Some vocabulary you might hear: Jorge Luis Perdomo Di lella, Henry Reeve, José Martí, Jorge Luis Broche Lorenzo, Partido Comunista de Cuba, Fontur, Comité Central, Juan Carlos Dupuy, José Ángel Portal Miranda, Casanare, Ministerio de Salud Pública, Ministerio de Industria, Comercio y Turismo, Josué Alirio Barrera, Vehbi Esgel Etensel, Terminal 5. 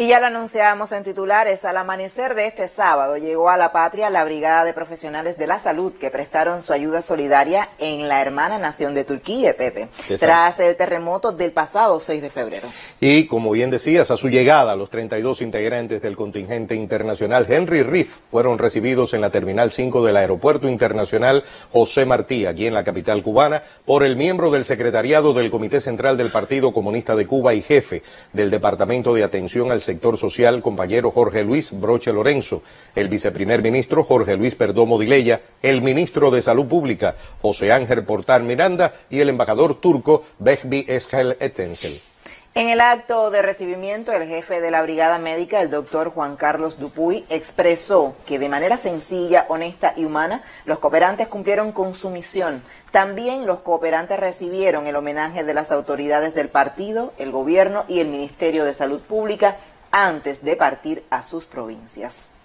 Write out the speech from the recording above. Y ya lo anunciamos en titulares, al amanecer de este sábado llegó a la patria la Brigada de Profesionales de la Salud que prestaron su ayuda solidaria en la hermana nación de Turquía, Pepe, tras el terremoto del pasado 6 de febrero. Y como bien decías, a su llegada los 32 integrantes del contingente internacional Henry Reeve fueron recibidos en la Terminal 5 del Aeropuerto Internacional José Martí, aquí en la capital cubana, por el miembro del secretariado del Comité Central del Partido Comunista de Cuba y jefe del Departamento de Atención al Sector Social, compañero Jorge Luis Broche Lorenzo, el viceprimer ministro Jorge Luis Perdomo Di Lella, el ministro de Salud Pública José Ángel Portal Miranda y el embajador turco Vehbi Esgel Etensel. En el acto de recibimiento, el jefe de la brigada médica, el doctor Juan Carlos Dupuy, expresó que de manera sencilla, honesta y humana, los cooperantes cumplieron con su misión. También los cooperantes recibieron el homenaje de las autoridades del partido, el gobierno y el Ministerio de Salud Pública antes de partir a sus provincias.